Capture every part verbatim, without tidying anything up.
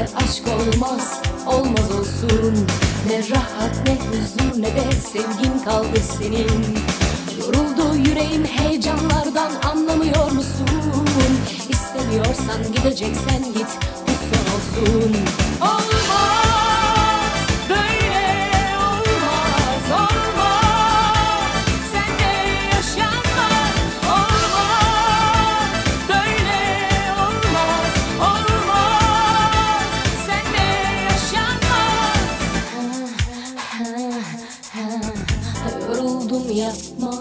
de aşk olmaz, olmaz olsun. Ne rahat, ne huzur, ne de sevgin kaldı senin. Yoruldu yüreğim heyecanlardan, anlamıyor musun? İstemiyorsan gideceksen git, bu son olsun. Olmaz, böyle olmaz, olmaz. Senle yaşanmaz, olmaz. Böyle olmaz, olmaz. Senle yaşanmaz. Yoruldum, yapma,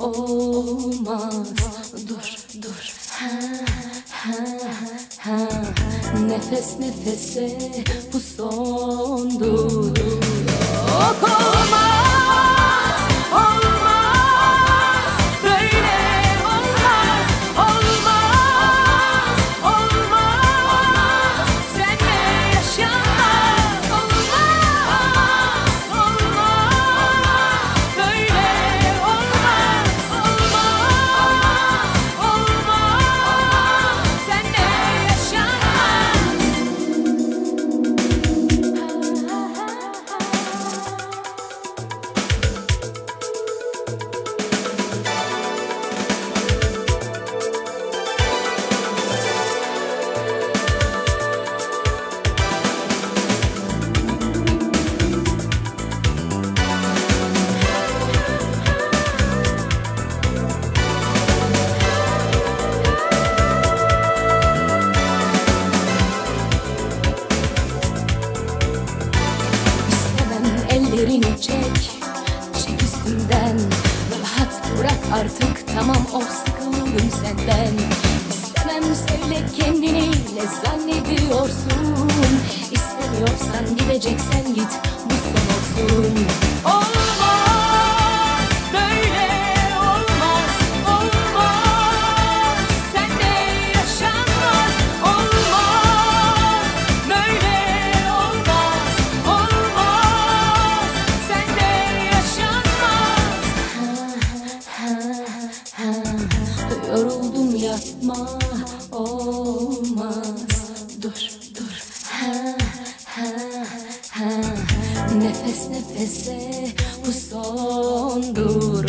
olmaz. Dur, dur. Ha, ha, nefes nefese bu sondu. Yok olmaz, olmaz, böyle olmaz, olmaz, olmaz, senle yaşanmaz, olmaz, olmaz, böyle olmaz, olmaz, olmaz. Ellerini çek, çek üstümden. Rahat bırak artık, tamam of, sıkıldım senden. İstemem, söyle kendini ne zannediyorsun? İstemiyorsan gideceksen git, bu son olsun. Olmaz, böyle olmaz, olmaz. Senle yaşanmaz, olmaz. Böyle olmaz, olmaz. Yoruldum, yapma, olmaz. Dur, dur. Ha, ha, ha. Nefes nefese bu son dur.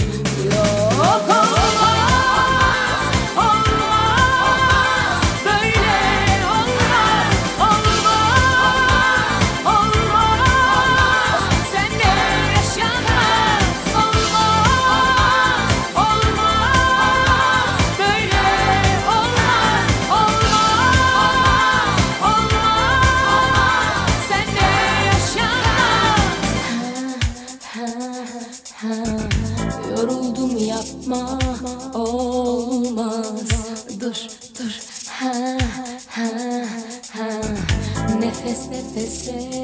Yok olmaz. Yoruldum, yapma, olmaz. Dur, dur. Ha, ha, ha. Nefes nefese